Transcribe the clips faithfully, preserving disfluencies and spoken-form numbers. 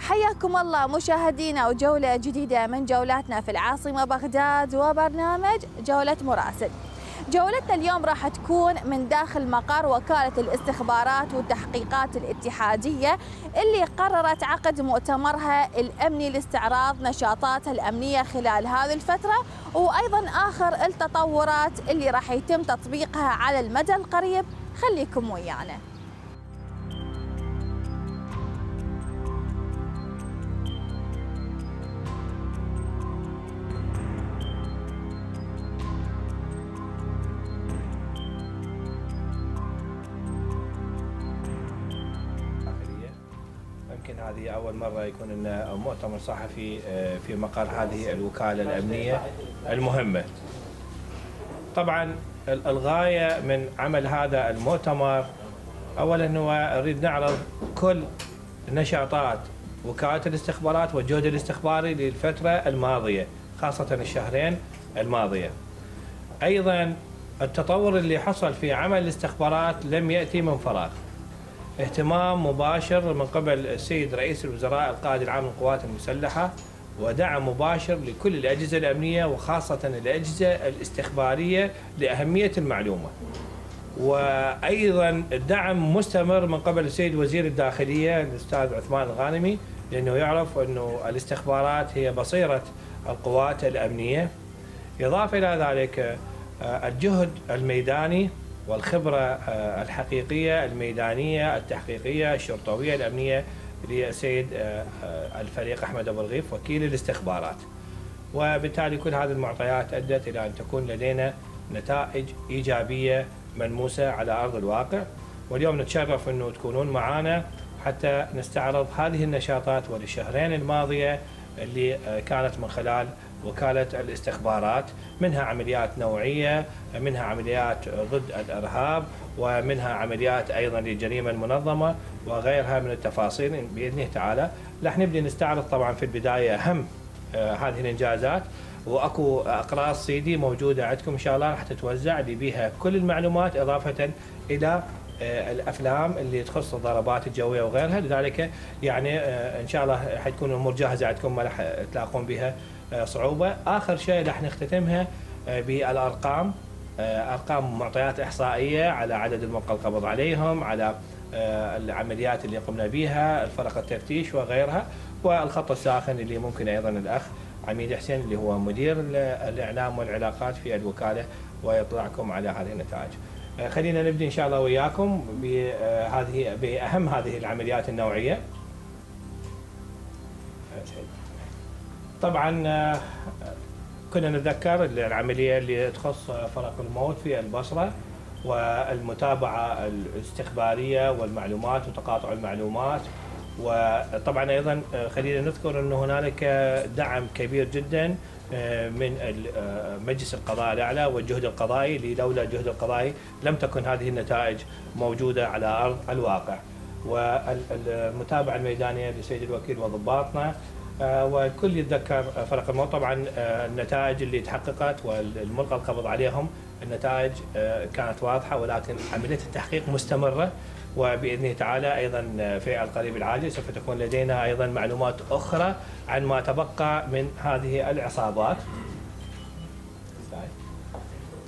حياكم الله مشاهدينا وجولة جديدة من جولاتنا في العاصمة بغداد وبرنامج جولة مراسل. جولتنا اليوم راح تكون من داخل مقر وكالة الاستخبارات والتحقيقات الاتحادية اللي قررت عقد مؤتمرها الأمني لاستعراض نشاطاتها الأمنية خلال هذه الفترة، وأيضا آخر التطورات اللي راح يتم تطبيقها على المدى القريب. خليكم ويانا. هذه أول مرة يكون لنا مؤتمر صحفي في مقر هذه الوكالة الأمنية المهمة. طبعا الغاية من عمل هذا المؤتمر أولا هو نريد نعرض كل نشاطات وكالة الاستخبارات والجهد الاستخباري للفترة الماضية، خاصة الشهرين الماضية. أيضا التطور اللي حصل في عمل الاستخبارات لم يأتي من فراغ، اهتمام مباشر من قبل السيد رئيس الوزراء القائد العام للقوات المسلحة، ودعم مباشر لكل الأجهزة الأمنية وخاصة الأجهزة الاستخبارية لأهمية المعلومة، وأيضا دعم مستمر من قبل السيد وزير الداخلية الأستاذ عثمان الغانمي، لأنه يعرف أنه الاستخبارات هي بصيرة القوات الأمنية. إضافة إلى ذلك الجهد الميداني والخبرة الحقيقية الميدانية التحقيقية الشرطوية الأمنية للسيد الفريق أحمد أبو الغيث وكيل الاستخبارات، وبالتالي كل هذه المعطيات أدت إلى أن تكون لدينا نتائج إيجابية ملموسة على أرض الواقع. واليوم نتشرف أنه تكونون معنا حتى نستعرض هذه النشاطات والشهرين الماضية اللي كانت من خلال وكالة الاستخبارات، منها عمليات نوعية، منها عمليات ضد الإرهاب، ومنها عمليات أيضا للجريمة المنظمة وغيرها من التفاصيل بإذنه تعالى. راح نبدأ نستعرض طبعا في البداية أهم هذه الإنجازات، وأكو أقراص سيدي موجودة عندكم إن شاء الله راح تتوزع اللي بيها كل المعلومات، إضافة إلى الافلام اللي تخص الضربات الجويه وغيرها. لذلك يعني ان شاء الله حتكون الامور جاهزه عندكم، ما راح تلاقون بها صعوبه. اخر شيء راح نختتمها بالارقام، ارقام معطيات احصائيه على عدد الموقع القبض عليهم، على العمليات اللي قمنا بها، الفرق التفتيش وغيرها، والخط الساخن اللي ممكن ايضا الاخ عميد حسين اللي هو مدير الاعلام والعلاقات في الوكاله ويطلعكم على هذه النتائج. خلينا نبدأ إن شاء الله وياكم بهذه بأهم هذه العمليات النوعية. طبعا كنا نتذكر العملية اللي تخص فرق الموت في البصرة والمتابعة الاستخبارية والمعلومات وتقاطع المعلومات، وطبعا أيضا خلينا نذكر أن هنالك دعم كبير جدا من مجلس القضاء الأعلى والجهد القضائي، اللي لولا الجهد القضائي لم تكن هذه النتائج موجودة على أرض الواقع، والمتابعة الميدانية لسيد الوكيل وضباطنا، وكل يتذكر فرق الموت. طبعا النتائج اللي تحققت والملقى القبض عليهم النتائج كانت واضحة، ولكن عملية التحقيق مستمرة، وبإذنه تعالى أيضا في القريب العاجل سوف تكون لدينا أيضا معلومات أخرى عن ما تبقى من هذه العصابات.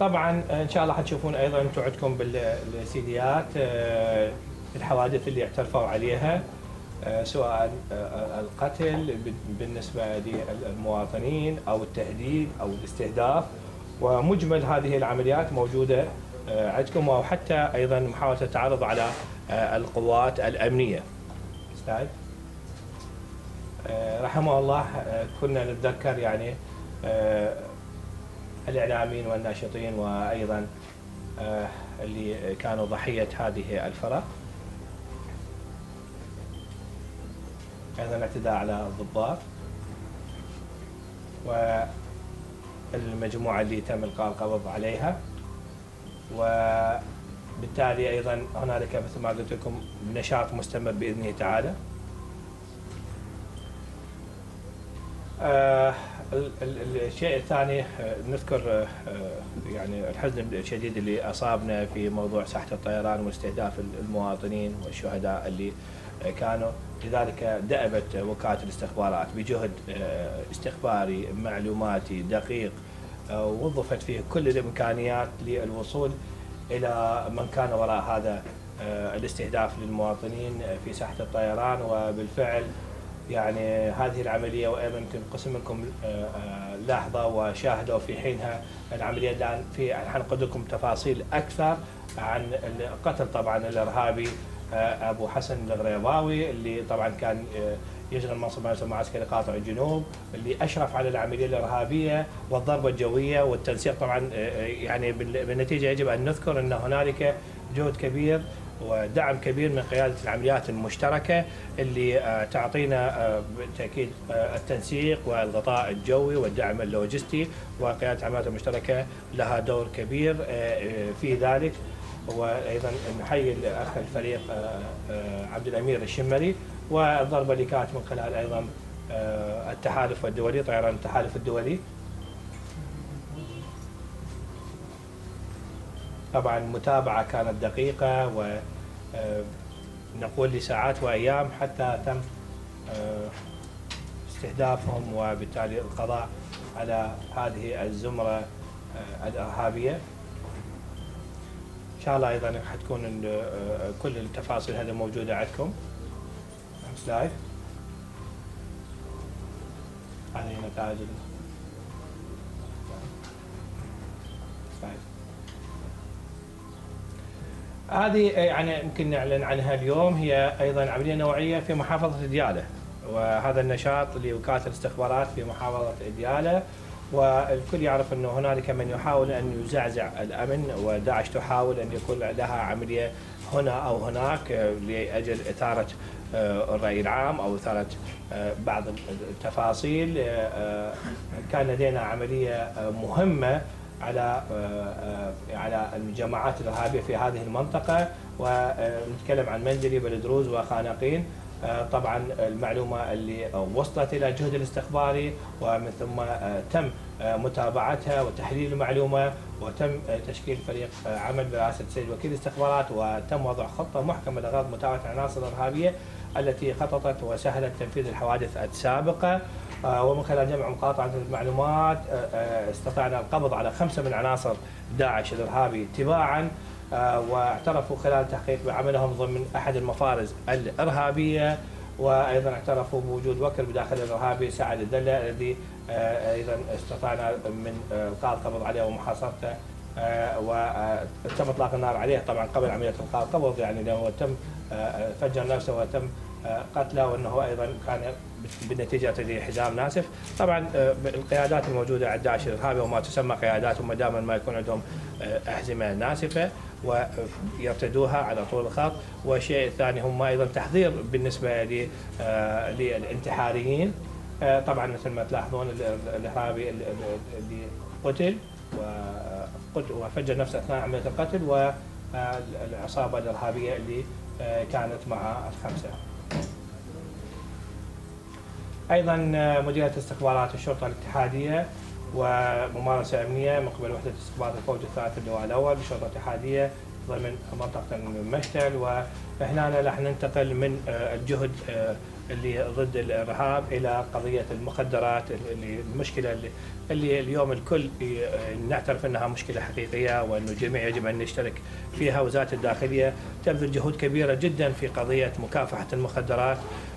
طبعا إن شاء الله حتشوفون أيضا أنتم عندكم بالسيديات الحوادث اللي اعترفوا عليها، سواء القتل بالنسبة للمواطنين أو التهديد أو الاستهداف، ومجمل هذه العمليات موجودة عندكم، وحتى أيضا محاولة التعرض على القوات الأمنية. استاذ رحمه الله كنا نتذكر يعني الإعلاميين والناشطين وأيضا اللي كانوا ضحية هذه الفرق، أيضا الاعتداء على الضباط والمجموعة اللي تم إلقاء القبض عليها. وبالتالي أيضا هنالك مثل ما قلت لكم نشاط مستمر بإذنه تعالى. آه الشيء الثاني نذكر آه يعني الحزن الشديد اللي أصابنا في موضوع ساحة الطيران واستهداف المواطنين والشهداء اللي كانوا، لذلك دأبت وكالة الاستخبارات بجهد استخباري معلوماتي دقيق ووظفت فيه كل الإمكانيات للوصول إلى من كان وراء هذا الاستهداف للمواطنين في ساحة الطيران. وبالفعل يعني هذه العملية وأيضا تنقسم منكم لاحظة وشاهدوا في حينها العملية. الآن في حنقول لكم تفاصيل أكثر عن قتل طبعا الإرهابي أبو حسن الغريباوي اللي طبعا كان يشغل منصب رئيس المعسكر قاطع الجنوب، اللي أشرف على العملية الإرهابية والضربة الجوية والتنسيق. طبعا يعني بالنتيجة يجب أن نذكر أن هنالك جهد كبير ودعم كبير من قيادة العمليات المشتركة اللي تعطينا بالتأكيد التنسيق والغطاء الجوي والدعم اللوجستي، وقيادة العمليات المشتركة لها دور كبير في ذلك. وأيضا نحيي الأخ الفريق عبد الأمير الشمري، والضربة اللي كانت من خلال أيضا التحالف الدولي، طيران التحالف الدولي طبعا متابعة كانت دقيقة ونقول لساعات وأيام حتى تم استهدافهم وبالتالي القضاء على هذه الزمرة الإرهابية. إن شاء الله أيضا حتكون كل التفاصيل هذه موجودة عندكم. سلايد هذه نتائج هذه يعني يمكن نعلن عنها اليوم. هي ايضا عمليه نوعيه في محافظه ديالى، وهذا النشاط لوكاله الاستخبارات في محافظه ديالى. والكل يعرف انه هنالك من يحاول ان يزعزع الامن، وداعش تحاول ان يكون لها عمليه هنا او هناك لاجل اثاره الراي العام او اثاره بعض التفاصيل. كان لدينا عمليه مهمه على على الجماعات الارهابيه في هذه المنطقه، ونتكلم عن منجلي بلدروز وخانقين. طبعا المعلومه اللي وصلت الى الجهد الاستخباري ومن ثم تم متابعتها وتحليل المعلومه، وتم تشكيل فريق عمل برئاسه السيد وكيل الاستخبارات، وتم وضع خطه محكمه لغرض متابعه العناصر الارهابيه التي خططت وسهلت تنفيذ الحوادث السابقه. ومن خلال جمع مقاطعه المعلومات استطعنا القبض على خمسه من عناصر داعش الارهابي تباعا، واعترفوا خلال التحقيق بعملهم ضمن احد المفارز الارهابيه، وايضا اعترفوا بوجود وكيل بداخل الارهابي سعد الدلة الذي ايضا استطعنا من القاء القبض عليه ومحاصرته، وتم اطلاق النار عليه طبعا قبل عمليه القاء القبض، يعني لانه تم فجر نفسه وتم قتله، وانه ايضا كان بالنتيجه لحزام ناسف. طبعا القيادات الموجوده عند داعش الارهابي وما تسمى قيادات، هم دائما ما يكون عندهم احزمه ناسفه ويرتدوها على طول الخط. والشيء الثاني هم ايضا تحذير بالنسبه للانتحاريين. طبعا مثل ما تلاحظون الارهابي اللي قتل وفجر نفسه اثناء عمليه القتل، والعصابه الارهابيه اللي كانت مع الخمسه. ايضا مديريه استخبارات الشرطه الاتحاديه وممارسه امنيه من قبل وحده استخبارات الفوج الثالث اللواء الاول بالشرطه الاتحاديه ضمن منطقه المشتل. وهنا راح ننتقل من الجهد اللي ضد الارهاب الى قضيه المخدرات، اللي المشكله اللي اليوم الكل نعترف انها مشكله حقيقيه، وانه الجميع يجب ان نشترك فيها. وزاره الداخليه تبذل جهود كبيره جدا في قضيه مكافحه المخدرات،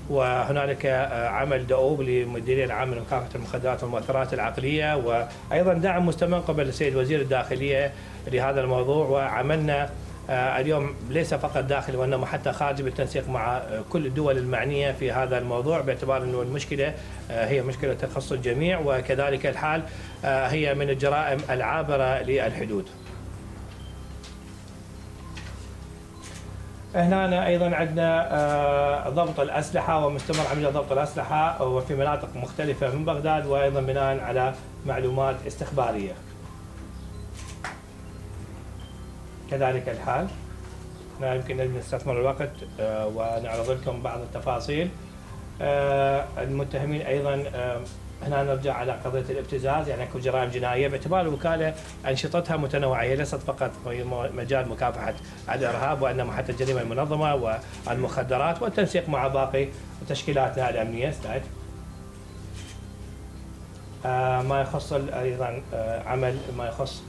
وهنالك عمل دؤوب للمديريه العامه لمكافحه المخدرات والمؤثرات العقليه، وايضا دعم مستمر قبل السيد وزير الداخليه لهذا الموضوع. وعملنا اليوم ليس فقط داخل وانما حتى خارج بالتنسيق مع كل الدول المعنيه في هذا الموضوع، باعتبار انه المشكله هي مشكله تخص الجميع، وكذلك الحال هي من الجرائم العابره للحدود. هنا ايضا عندنا ضبط الاسلحه ومستمر عمليه ضبط الاسلحه وفي مناطق مختلفه من بغداد، وايضا بناء على معلومات استخباريه. كذلك الحال هنا يمكن ان نستثمر الوقت ونعرض لكم بعض التفاصيل. المتهمين ايضا هنا نرجع على قضيه الابتزاز، يعني اكو جرائم جنائيه باعتبار الوكاله انشطتها متنوعه، هي ليست فقط مجال مكافحه الارهاب وانما حتى الجريمه المنظمه والمخدرات والتنسيق مع باقي تشكيلاتنا الامنيه. سلايد. ما يخص ايضا عمل ما يخص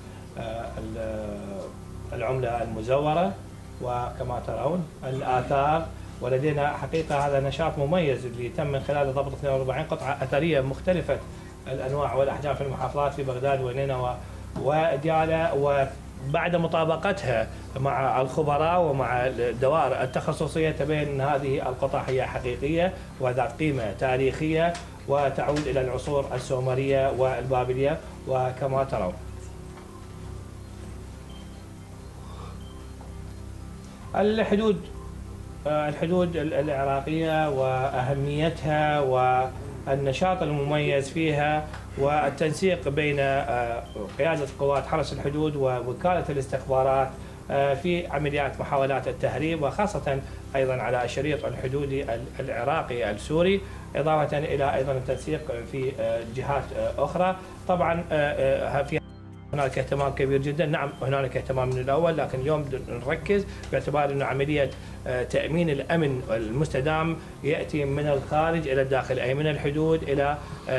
العمله المزوره، وكما ترون الاثار، ولدينا حقيقه هذا نشاط مميز اللي تم من خلاله ضبط اثنين وأربعين قطعه اثريه مختلفه الانواع والاحجام في المحافظات في بغداد ونينوى وديالى، وبعد مطابقتها مع الخبراء ومع الدوائر التخصصيه تبين ان هذه القطع هي حقيقيه وذات قيمه تاريخيه وتعود الى العصور السومريه والبابليه وكما ترون. الحدود الحدود العراقية وأهميتها والنشاط المميز فيها والتنسيق بين قيادة قوات حرس الحدود ووكالة الاستخبارات في عمليات محاولات التهريب، وخاصة أيضا على الشريط الحدودي العراقي السوري، إضافة إلى أيضا التنسيق في جهات أخرى. طبعا في هناك اهتمام كبير جدا، نعم هناك اهتمام من الاول، لكن اليوم نركز باعتبار انه عمليه تامين الامن المستدام ياتي من الخارج الى الداخل، اي من الحدود الى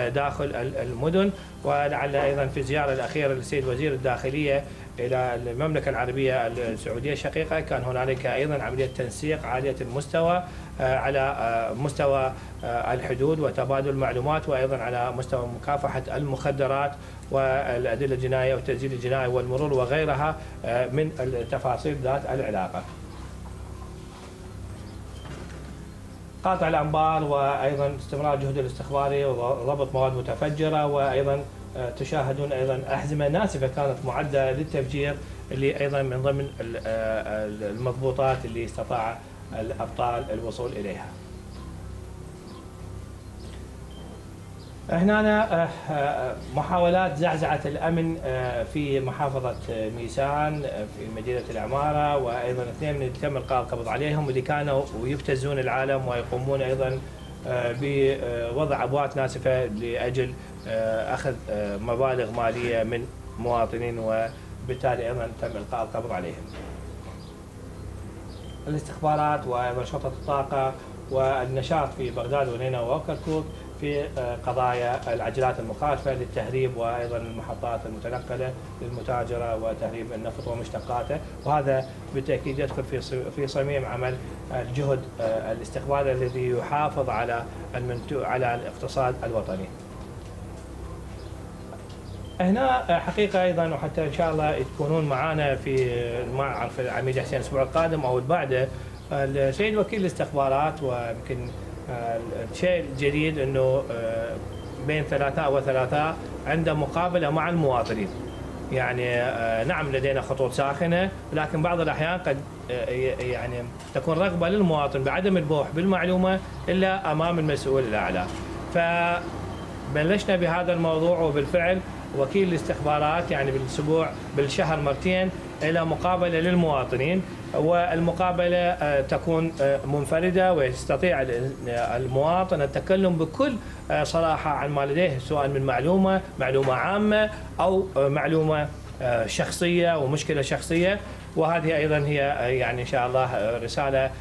داخل المدن. ولعل ايضا في الزياره الاخيره للسيد وزير الداخليه الى المملكه العربيه السعوديه الشقيقه كان هنالك ايضا عمليه تنسيق عاليه المستوى على مستوى الحدود وتبادل المعلومات، وايضا على مستوى مكافحه المخدرات والادله الجنائيه والتسجيل الجنائي والمرور وغيرها من التفاصيل ذات العلاقه. قاطع الانبار، وايضا استمرار جهد الاستخباري وضبط مواد متفجره، وايضا تشاهدون ايضا احزمه ناسفه كانت معده للتفجير اللي ايضا من ضمن المضبوطات اللي استطاع الابطال الوصول اليها. هنا محاولات زعزعة الأمن في محافظة ميسان في مدينة العمارة، وأيضا اثنين من تم القاء القبض عليهم اللي كانوا يبتزون العالم ويقومون أيضا بوضع أبوات ناسفة لأجل أخذ مبالغ مالية من مواطنين، وبالتالي أيضا تم القاء القبض عليهم. الاستخبارات وأيضا شرطة الطاقة والنشاط في بغداد ونينوى وكركوك في قضايا العجلات المخالفة للتهريب، وأيضا المحطات المتنقلة للمتاجرة وتهريب النفط ومشتقاته، وهذا بالتأكيد يدخل في صميم عمل الجهد الاستخباري الذي يحافظ على على الاقتصاد الوطني. هنا حقيقة أيضا، وحتى إن شاء الله تكونون معنا في ما أعرف العميد حسين الأسبوع القادم أو بعده، السيد وكيل الاستخبارات، ويمكن الشيء الجديد انه بين ثلاثاء وثلاثاء عنده مقابله مع المواطنين. يعني نعم لدينا خطوط ساخنه، لكن بعض الاحيان قد يعني تكون رغبه للمواطن بعدم البوح بالمعلومه الا امام المسؤول الاعلى. فبلشنا بهذا الموضوع، وبالفعل وكيل الاستخبارات يعني بالاسبوع بالشهر مرتين الى مقابله للمواطنين، والمقابله تكون منفرده ويستطيع المواطن التكلم بكل صراحه عن ما لديه، سواء من معلومه معلومه عامه او معلومه شخصيه ومشكله شخصيه. وهذه ايضا هي يعني ان شاء الله رساله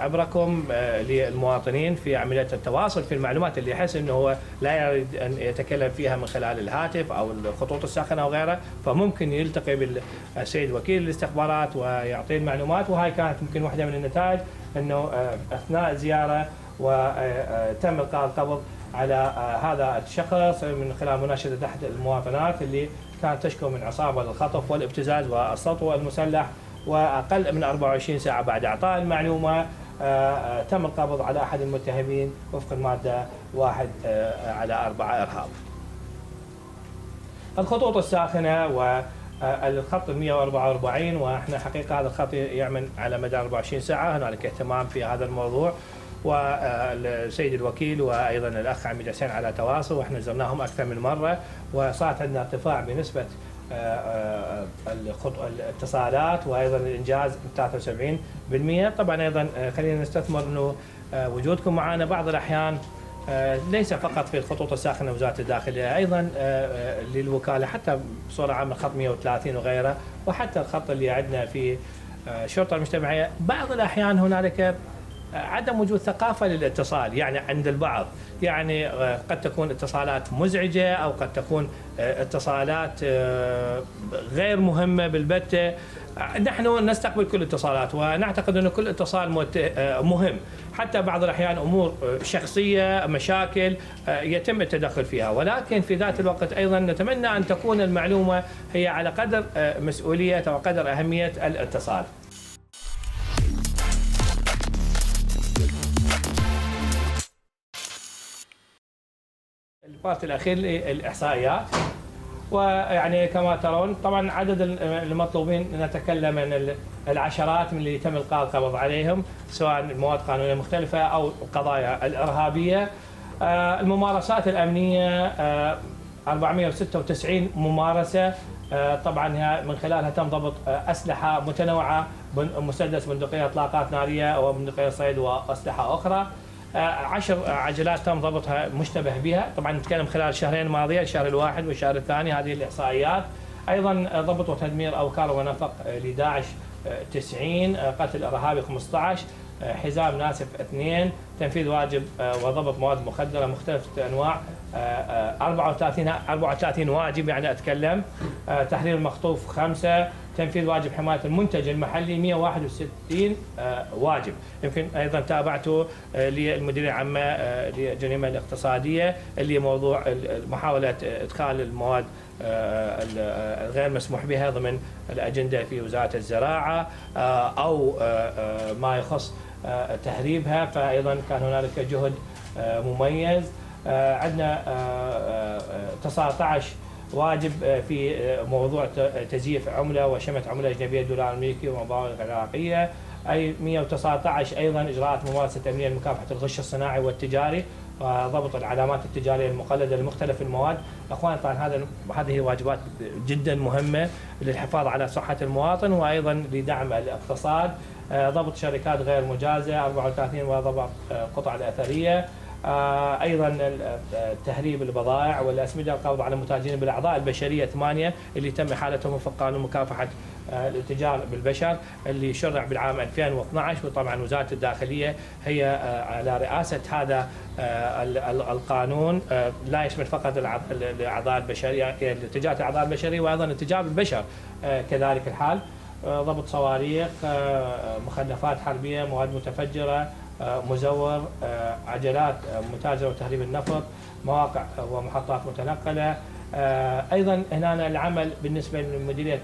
عبركم للمواطنين في عمليه التواصل في المعلومات اللي يحس انه هو لا يريد ان يتكلم فيها من خلال الهاتف او الخطوط الساخنه وغيرها، فممكن يلتقي بالسيد وكيل الاستخبارات ويعطيه المعلومات. وهاي كانت يمكن واحده من النتائج، انه اثناء زياره وتم القاء القبض على هذا الشخص من خلال مناشده احد المواطنات اللي كانت تشكو من عصابه للخطف والابتزاز والسطو المسلح، واقل من أربعة وعشرين ساعه بعد اعطاء المعلومه تم القبض على احد المتهمين وفق الماده واحد على أربعة ارهاب. الخطوط الساخنه والخط مئة وأربعة وأربعين، واحنا حقيقه هذا الخط يعمل على مدى أربعة وعشرين ساعه، هنالك اهتمام في هذا الموضوع، والسيد الوكيل وايضا الاخ عميد حسين على تواصل، واحنا زرناهم اكثر من مره، وصارت عندنا ارتفاع بنسبه الاتصالات وايضا الانجاز ثلاثة وسبعين بالمئة. طبعا ايضا خلينا نستثمر انه وجودكم معنا، بعض الاحيان ليس فقط في الخطوط الساخنه وزاره الداخليه، ايضا للوكاله حتى بصوره عامه خط مئة وثلاثين وغيره، وحتى الخط اللي عندنا في الشرطه المجتمعيه. بعض الاحيان هنالك عدم وجود ثقافه للاتصال يعني عند البعض، يعني قد تكون اتصالات مزعجه او قد تكون اتصالات غير مهمه بالبتة. نحن نستقبل كل الاتصالات ونعتقد أن كل اتصال مهم، حتى بعض الأحيان أمور شخصية مشاكل يتم التدخل فيها، ولكن في ذات الوقت أيضا نتمنى أن تكون المعلومة هي على قدر مسؤولية وقدر أهمية الاتصال. البارت الأخير للإحصائيات، ويعني كما ترون طبعا عدد المطلوبين نتكلم عن العشرات من اللي تم القاء القبض عليهم، سواء مواد قانونيه مختلفه او القضايا الارهابيه. الممارسات الامنيه أربعمئة وستة وتسعين ممارسه، طبعا من خلالها تم ضبط اسلحه متنوعه، مسدس، بندقيه اطلاقات ناريه وبندقيه صيد واسلحه اخرى. عشر عجلات تم ضبطها مشتبه بها، طبعا نتكلم خلال الشهرين الماضيه، الشهر الواحد والشهر الثاني، هذه الاحصائيات. ايضا ضبط وتدمير اوكار ونفق لداعش تسعين، قتل ارهابي خمسة عشر، حزام ناسف اثنين، تنفيذ واجب وضبط مواد مخدره مختلفه انواع أربعة وثلاثين أربعة وثلاثين واجب يعني اتكلم، تحرير المخطوف خمسة، تنفيذ واجب حمايه المنتج المحلي مئة وواحد وستين واجب. يمكن ايضا تابعته للمديريه العامه للجريمه الاقتصاديه اللي موضوع محاوله ادخال المواد الغير مسموح بها ضمن الاجنده في وزاره الزراعه او ما يخص تهريبها، فايضا كان هنالك جهد مميز. عندنا تسعة عشر واجب في موضوع تزييف عمله وشمت عمله اجنبيه، دولار امريكي ومبالغ عراقيه. اي مئة وتسعة عشر ايضا اجراءات ممارسه امنيه لمكافحه الغش الصناعي والتجاري وضبط العلامات التجاريه المقلده لمختلف المواد. اخوان طبعا هذا هذه واجبات جدا مهمه للحفاظ على صحه المواطن وايضا لدعم الاقتصاد. ضبط شركات غير مجازه أربعة وثلاثين وضبط قطع الاثريه. ايضا تهريب البضائع والاسمده، القبض على متاجرين بالاعضاء البشريه ثمانيه اللي تم احالتهم وفق قانون مكافحه التجار بالبشر اللي شرع بالعام ألفين واثني عشر، وطبعا وزاره الداخليه هي على رئاسه هذا القانون. لا يشمل فقط الاعضاء البشريه، اتجارة الاعضاء البشريه وايضا التجار بالبشر كذلك الحال. ضبط صواريخ، مخلفات حربيه، مواد متفجره، مزور، عجلات متاجره وتهريب النفط، مواقع ومحطات متنقله. ايضا هنا العمل بالنسبه لمديريه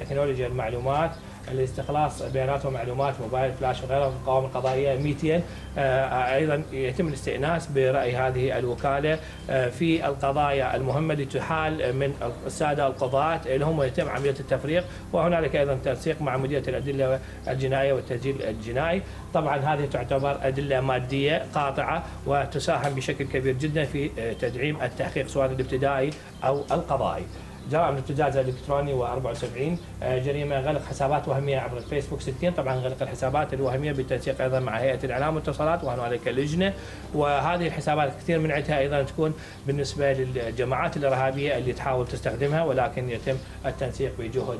التكنولوجيا المعلومات، الاستخلاص بيانات ومعلومات موبايل فلاش وغيرها في القوائم القضائيه مئتين. ايضا يتم الاستئناس براي هذه الوكاله في القضايا المهمه التي تحال من الساده القضاة لهم ويتم عمليه التفريق، وهنالك ايضا تنسيق مع مديريه الادله الجنائيه والتسجيل الجنائي. طبعا هذه تعتبر ادله ماديه قاطعه وتساهم بشكل كبير جدا في تدعيم التحقيق سواء الابتدائي او القضائي. جرائم الابتزاز الالكتروني وأربعة وسبعين جريمه، غلق حسابات وهميه عبر الفيسبوك ستين، طبعا غلق الحسابات الوهميه بالتنسيق ايضا مع هيئه الاعلام والاتصالات وهنالك لجنه، وهذه الحسابات كثير من عندها ايضا تكون بالنسبه للجماعات الارهابيه اللي تحاول تستخدمها ولكن يتم التنسيق بجهد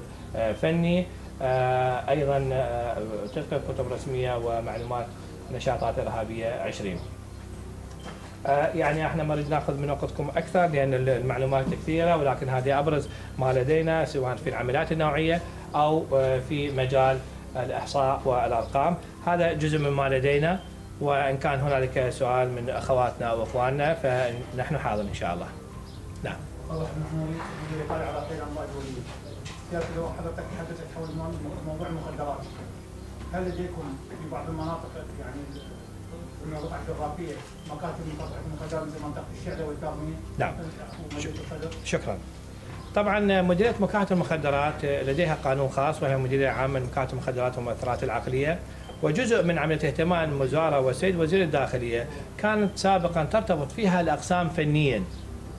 فني. ايضا تلقي كتب رسميه ومعلومات نشاطات ارهابيه عشرين. يعني احنا ما نريد ناخذ من وقتكم اكثر لان المعلومات كثيره، ولكن هذه ابرز ما لدينا سواء في العمليات النوعيه او في مجال الاحصاء والارقام. هذا جزء مما لدينا، وان كان هنالك سؤال من اخواتنا او اخواننا فنحن حاضر ان شاء الله. نعم. الله يحميك مدير اداره علاقات الانبار الدوليه. سيادتي لو حضرتك تحدثت حول موضوع المخدرات، هل لديكم في بعض المناطق يعني المناطق الجغرافيه مكاتب مكافحه المخدرات مثل منطقه الشعله والكاظميه؟ نعم. شكرا. طبعا مديريه مكافحه المخدرات لديها قانون خاص وهي مديريه عامه لمكافحه المخدرات والمؤثرات العقليه، وجزء من عمليه اهتمام الوزاره والسيد وزير الداخليه كانت سابقا ترتبط فيها الاقسام فنيا.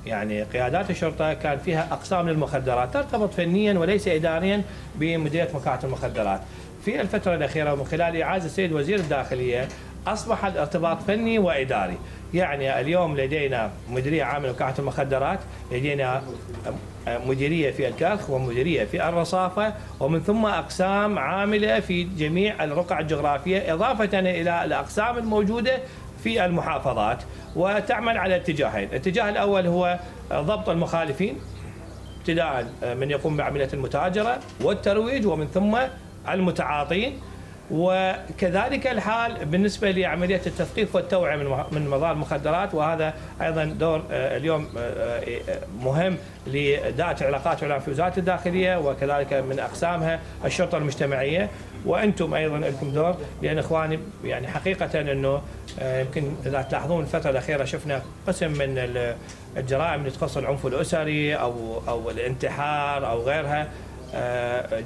يعني قيادات الشرطه كان فيها اقسام للمخدرات ترتبط فنيا وليس اداريا بمديريه مكافحه المخدرات. في الفتره الاخيره ومن خلال اعاده السيد وزير الداخليه اصبح الارتباط فني واداري، يعني اليوم لدينا مديريه عامه لمكافحه المخدرات، لدينا مديريه في الكرخ ومديريه في الرصافه، ومن ثم اقسام عامله في جميع الرقع الجغرافيه، اضافه الى الاقسام الموجوده في المحافظات، وتعمل على اتجاهين، الاتجاه الاول هو ضبط المخالفين ابتداء من يقوم بعمليه المتاجره والترويج ومن ثم المتعاطين، وكذلك الحال بالنسبه لعمليه التثقيف والتوعيه من مضار المخدرات، وهذا ايضا دور اليوم مهم لدائره العلاقات والإعلام في وزاره الداخليه، وكذلك من اقسامها الشرطه المجتمعيه، وانتم ايضا لكم دور، لان اخواني يعني حقيقه انه يمكن اذا تلاحظون الفتره الاخيره شفنا قسم من الجرائم اللي تخص العنف الاسري او او الانتحار او غيرها،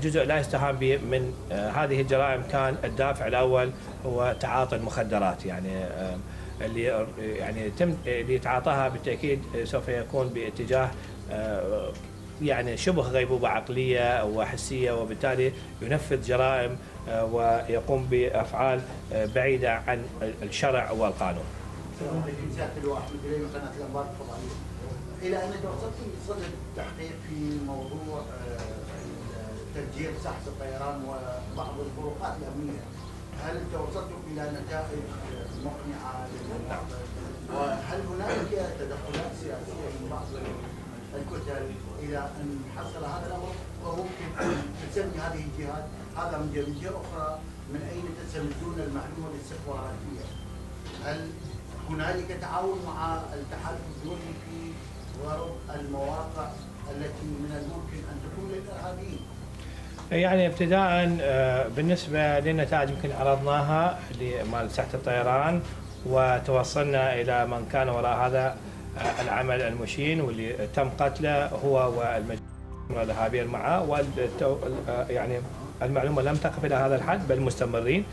جزء لا يستهان به من هذه الجرائم كان الدافع الاول هو تعاطي المخدرات، يعني اللي يعني تم اللي يتعاطاها بالتاكيد سوف يكون باتجاه يعني شبه غيبوبه عقليه وحسيه، وبالتالي ينفذ جرائم ويقوم بافعال بعيده عن الشرع والقانون. الى انك وصلتي صدد التحقيق في موضوع تفجير ساحة الطيران وبعض الفروقات الأمنية، هل توصلتم إلى نتائج مقنعة للموضوع؟ وهل هناك تدخلات سياسية من بعض الكتل إلى أن حصل هذا الأمر؟ وممكن تسمي هذه الجهات هذا من جهة أخرى، من أين تستمدون المعلومة الاستخباراتية؟ هل هنالك تعاون مع التحالف الدولي في ضرب المواقع التي من الممكن أن تكون للإرهابيين؟ يعني ابتداء بالنسبه للنتائج يمكن عرضناها لمال ساحه الطيران، وتوصلنا الى من كان وراء هذا العمل المشين واللي تم قتله هو والمجموعه الارهابيه معه، و يعني المعلومه لم تقف الى هذا الحد بل مستمرين.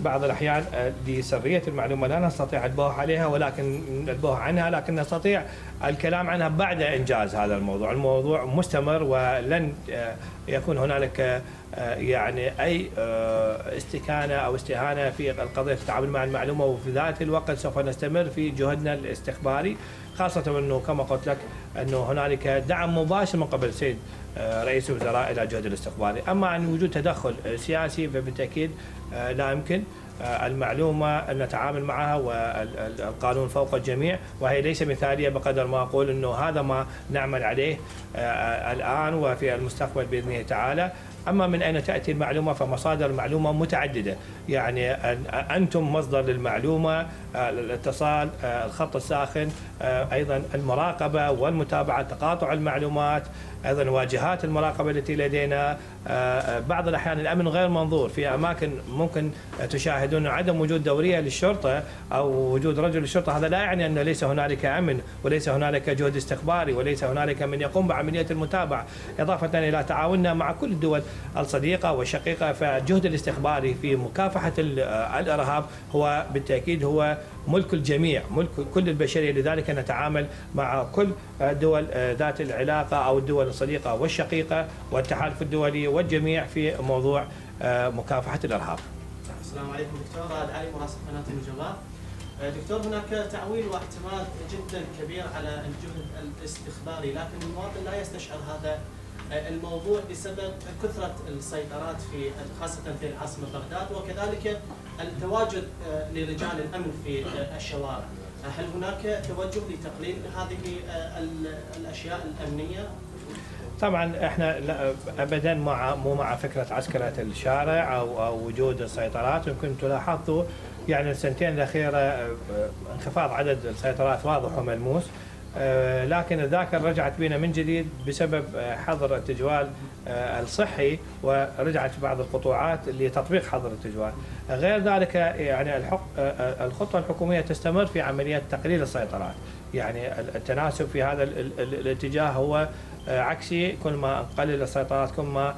بعض الاحيان لسريه المعلومه لا نستطيع البوح عليها، ولكن البوح عنها، لكن نستطيع الكلام عنها بعد انجاز هذا الموضوع، الموضوع مستمر ولن يكون هنالك يعني اي استكانه او استهانه في القضيه التعامل مع المعلومه، وفي ذات الوقت سوف نستمر في جهدنا الاستخباري، خاصه انه كما قلت لك انه هنالك دعم مباشر من قبل السيد رئيس الوزراء الى الجهد الاستخباري. اما عن وجود تدخل سياسي فبالتاكيد لا يمكن، المعلومه ان نتعامل معها والقانون فوق الجميع، وهي ليس مثاليه بقدر ما اقول انه هذا ما نعمل عليه الان وفي المستقبل باذن الله تعالى. اما من اين تاتي المعلومه فمصادر المعلومه متعدده، يعني انتم مصدر للمعلومه، الاتصال، الخط الساخن، ايضا المراقبه والمتابعه، تقاطع المعلومات، ايضا واجهات المراقبه التي لدينا. بعض الاحيان الامن غير منظور في اماكن، ممكن تشاهدون عدم وجود دوريه للشرطه او وجود رجل للشرطه، هذا لا يعني ان ليس هنالك امن وليس هنالك جهد استخباري وليس هنالك من يقوم بعمليه المتابعه، اضافه الى تعاوننا مع كل الدول الصديقه والشقيقه. فالجهد الاستخباري في مكافحه الارهاب هو بالتاكيد هو ملك الجميع، ملك كل البشريه، لذلك نتعامل مع كل الدول ذات العلاقه او الدول الصديقه والشقيقه والتحالف الدولي والجميع في موضوع مكافحه الارهاب. السلام عليكم دكتور، هذا علي مراسل قناه الجماعه. دكتور، هناك تعويل واعتماد جدا كبير على الجهد الاستخباري، لكن المواطن لا يستشعر هذا الموضوع بسبب كثرة السيطرات في خاصة في العاصمة بغداد، وكذلك التواجد لرجال الأمن في الشوارع. هل هناك توجه لتقليل هذه الأشياء الأمنية؟ طبعا احنا ابدا مع مو مع فكره عسكره الشارع او او وجود السيطرات. يمكن تلاحظوا يعني السنتين الاخيره انخفاض عدد السيطرات واضح وملموس، لكن الذاكرة رجعت بنا من جديد بسبب حظر التجوال الصحي، ورجعت بعض القطوعات لتطبيق حظر التجوال. غير ذلك يعني الخطة الحكومية تستمر في عملية تقليل السيطرات، يعني التناسب في هذا الاتجاه هو عكسي كل ما نقلل السيطرات كل ما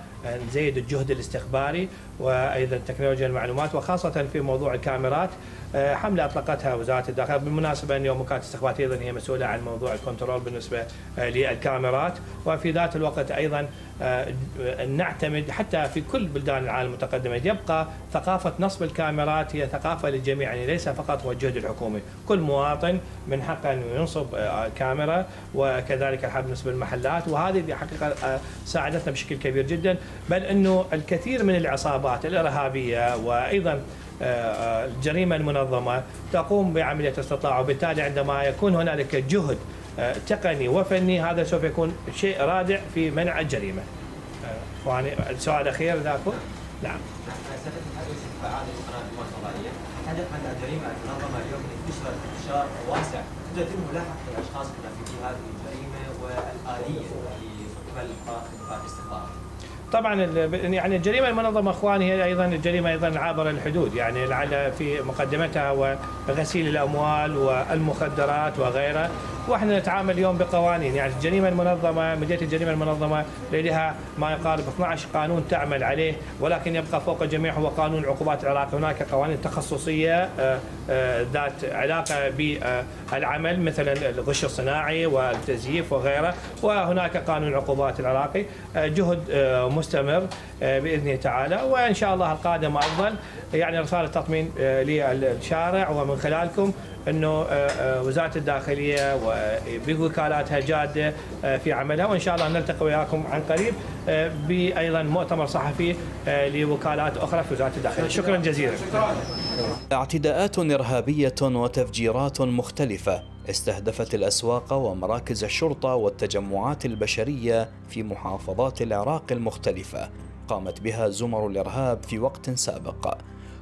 نزيد الجهد الاستخباري وايضا تكنولوجيا المعلومات، وخاصه في موضوع الكاميرات. حمله اطلقتها وزاره الداخليه، بالمناسبه ان وكاله الاستخبارات ايضا هي مسؤوله عن موضوع الكنترول بالنسبه للكاميرات، وفي ذات الوقت ايضا نعتمد حتى في كل بلدان العالم المتقدمه يبقى ثقافه نصب الكاميرات هي ثقافه للجميع، يعني ليس فقط هو الجهد الحكومي، كل مواطن من حقه انه ينصب كاميرا، وكذلك الحال بالنسبه للمحلات، وهذه الحقيقه ساعدتنا بشكل كبير جدا، بل انه الكثير من العصابات الارهابيه وايضا الجريمه المنظمه تقوم بعمليه استطلاع، وبالتالي عندما يكون هنالك جهد تقني وفني هذا سوف يكون شيء رادع في منع الجريمه. يعني سؤال اخير ذاك. نعم. تحدث عن الجريمه المنظمه اليوم انتشرت انتشار واسع تتم ملاحقه الاشخاص المنافسين هذه الجريمه والاليه اللي تقبل قطاع الاستخبارات. طبعا يعني الجريمه المنظمه اخواني هي ايضا الجريمه ايضا عابره الحدود، يعني لعل في مقدمتها وغسيل الاموال والمخدرات وغيرها، واحنا نتعامل اليوم بقوانين، يعني الجريمه المنظمه مديريه الجريمه المنظمه لديها ما يقارب اثني عشر قانون تعمل عليه، ولكن يبقى فوق الجميع هو قانون العقوبات العراقي، هناك قوانين تخصصيه ذات علاقه بالعمل مثلا الغش الصناعي والتزييف وغيره، وهناك قانون العقوبات العراقي، جهد مستمر باذن تعالى، وان شاء الله القادم افضل. يعني رساله تطمين للشارع ومن خلالكم انه وزاره الداخليه وبوكالاتها جاده في عملها، وان شاء الله نلتقي وياكم عن قريب بايضا مؤتمر صحفي لوكالات اخرى في وزاره الداخليه. شكرا جزيلا. اعتداءات ارهابيه وتفجيرات مختلفه استهدفت الاسواق ومراكز الشرطه والتجمعات البشريه في محافظات العراق المختلفه قامت بها زمر الارهاب في وقت سابق.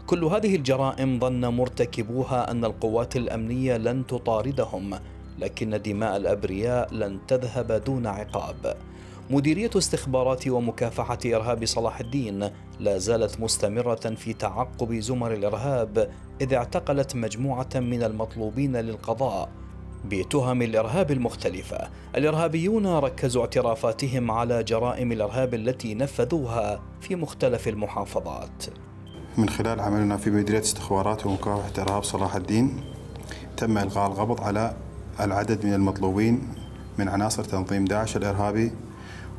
كل هذه الجرائم ظن مرتكبوها أن القوات الأمنية لن تطاردهم، لكن دماء الأبرياء لن تذهب دون عقاب. مديرية استخبارات ومكافحة إرهاب صلاح الدين لا زالت مستمرة في تعقب زمر الإرهاب، إذ اعتقلت مجموعة من المطلوبين للقضاء بتهم الإرهاب المختلفة. الإرهابيون ركزوا اعترافاتهم على جرائم الإرهاب التي نفذوها في مختلف المحافظات. من خلال عملنا في مديرية استخبارات ومكافحة إرهاب صلاح الدين تم إلغاء القبض على العدد من المطلوبين من عناصر تنظيم داعش الإرهابي،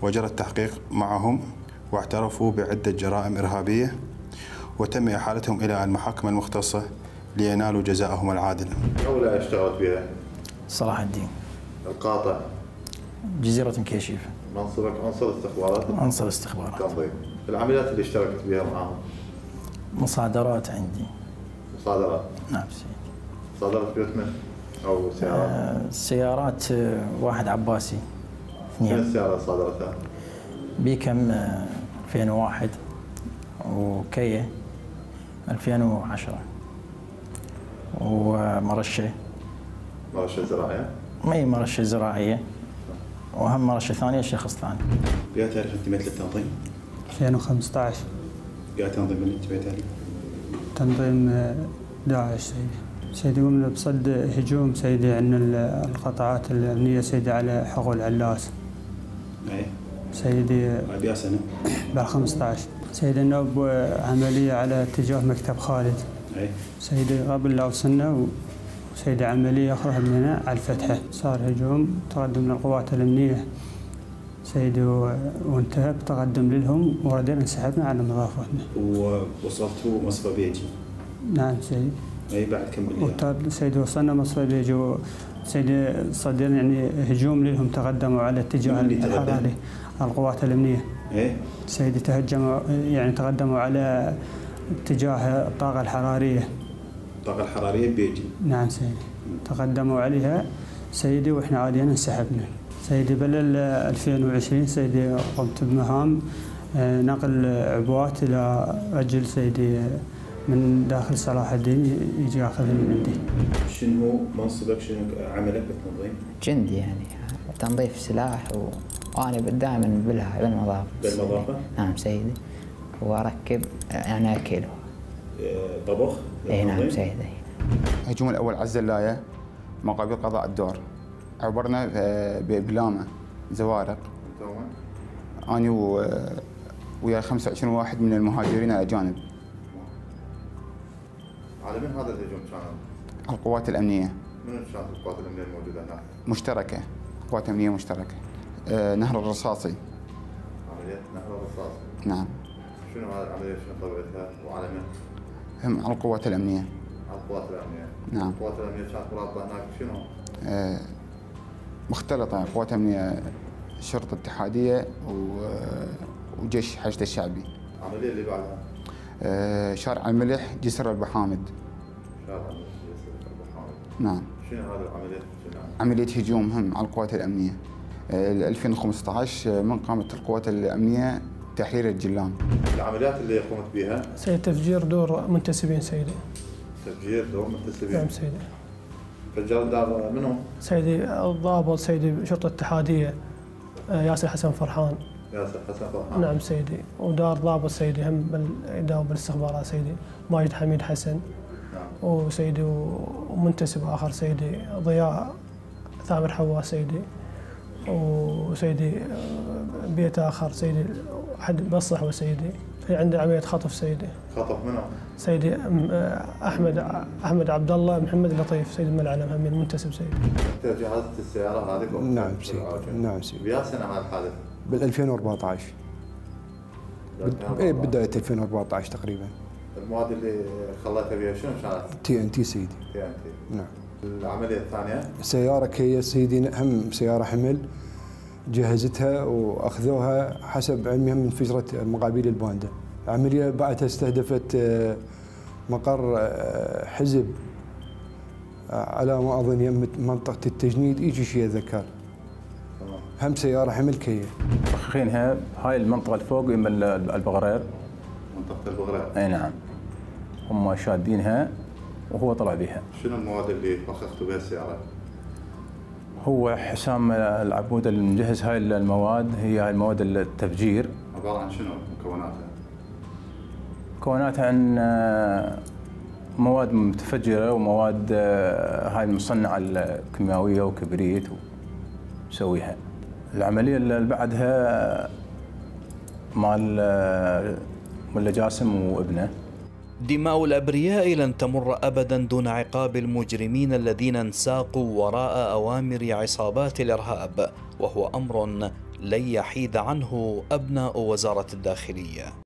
وجرى التحقيق معهم واعترفوا بعدة جرائم إرهابية، وتم إحالتهم إلى المحاكم المختصة لينالوا جزاءهم العادل. أولا اشتغلت بها صلاح الدين القاطع جزيرة مكيشيف. منصبك عنصر استخبارات؟ عنصر استخبارات. تنظيم العمليات اللي اشتركت بها معهم؟ مصادرات عندي. مصادرات؟ نعم سيدي. مصادرات بيوت من؟ أو سيارات؟ آه سيارات واحد عباسي. اثنين. كم سيارة صادرتها؟ بيكم ألفين وواحد وكيا ألفين وعشرة ومرشة. مرشة زراعية؟ أي مرشة زراعية، وأهم مرشة ثانية شخص ثاني. بيوت تعرف انتميت للتنظيم؟ ألفين وخمسة عشر. قاعد تنظيم اللي انتبهت عليه؟ تنظيم داعش سيدي. سيدي قمنا بصد هجوم سيدي عندنا القطاعات الامنيه سيدي على حقول العلاس. اي. سيدي. بعد يا سنه؟ بعد خمسة عشر. سيدي نوب عمليه على اتجاه مكتب خالد. اي. سيدي قبل لا وصلنا وسيدي عمليه اخرى من هنا على الفتحه، صار هجوم تقدم من القوات الامنيه. سيدي وانتهى بتقدم لهم وردينا انسحبنا على مضافاتنا. ووصلتوا مصفى بيجي؟ نعم سيدي. اي بعد كم بالليل؟ سيدي وصلنا مصفى بيجي سيدي صدرنا يعني هجوم لهم تقدموا على اتجاه الحراري القوات الامنيه. ايه سيدي تهجموا يعني تقدموا على اتجاه الطاقه الحراريه. الطاقه الحراريه بيجي؟ نعم سيدي. تقدموا عليها سيدي واحنا عادي انسحبنا. سيدي بلال ألفين وعشرين سيدي قمت بمهام نقل عبوات الى رجل سيدي من داخل صلاح الدين يجي ياخذهم من عندي. شنو منصبك شنو عملك بالتنظيم؟ جندي يعني تنظيف سلاح و... وانا دائما بالها بالمضافه. بالمضافه؟ نعم سيدي. واركب يعني كيلو. طبخ؟ اي نعم سيدي. هجوم الاول عز اللايه مقابل قضاء الدور. عبرنا بإبلامة زوارق أنا ويا خمسة وعشرين واحد من المهاجرين الأجانب. على من هذا الهجوم كان؟ على القوات الأمنية. من كانت القوات الأمنية الموجودة هناك؟ مشتركة، قوات أمنية مشتركة. آه، نهر الرصاصي. عملية نهر الرصاصي؟ نعم. شنو هذه العملية، شنو طبيعتها وعلى من؟ هم على القوات الأمنية. على القوات الأمنية؟ نعم. القوات الأمنية كانت مرابطة هناك شنو؟ آه، مختلطة، قوات أمنية الشرطه الاتحاديه وجيش حشد الشعبي. العمليه اللي بعدها؟ آه، شارع الملح، جسر البحامد. شارع الملح، جسر البحامد. نعم. شنو هذه العمليه؟ عمليه هجوم هم على القوات الامنيه. آه، ألفين وخمسة عشر من قامت القوات الامنيه تحرير الجلان. العمليات اللي قمت بها؟ سيد، تفجير دور منتسبين سيدي. تفجير دور منتسبين؟ نعم سيدي. فجر الدار منهم؟ سيدي الضابط سيدي شرطه الاتحاديه ياسر حسن فرحان. ياسر حسن فرحان. نعم سيدي. ودار ضابط سيدي هم بالإدارة بالاستخبارات سيدي ماجد حميد حسن. نعم. وسيدي ومنتسب آخر سيدي ضياء ثامر حوا سيدي. وسيدي بيت آخر سيدي حد بصح وسيدي. في عنده عملية خطف سيدي. خطف منو؟ سيدي أحمد أحمد عبد الله محمد لطيف سيد الملعلم هم المنتسب سيدي. أنت جهزت السيارة هذه؟ نعم سيدي. نعم سيدي. بيا سنة هذا الحادث؟ بال ألفين وأربعة عشر. إيه بداية ألفين وأربعة عشر تقريبا. المواد اللي خليتها بها شنو كانت؟ تي إن تي سيدي. تي إن تي. نعم. العملية الثانية؟ سيارة كيا سيدي هم سيارة حمل جهزتها واخذوها حسب علمهم من فجرة مقابيل الباندا. عملية بعدها استهدفت مقر حزب على ما اظن يم منطقة التجنيد يجي شيء ذكر. هم سيارة حمل كيه. تحقيقينها هاي المنطقة الفوق يم البغرير. منطقة البغرير. اي نعم. هم شادينها وهو طلع بها. شنو المواد اللي فخختوا بها السيارة؟ هو حسام العبود المجهز هاي المواد، هي هاي المواد التفجير. عبارة عن شنو مكوناتها؟ مكوناتها عن مواد متفجرة ومواد هاي المصنعة الكيماوية وكبريت وسويها. العملية اللي بعدها مال ملا جاسم وابنه. دماء الأبرياء لن تمر أبدا دون عقاب المجرمين الذين انساقوا وراء أوامر عصابات الإرهاب، وهو أمر لن يحيد عنه أبناء وزارة الداخلية.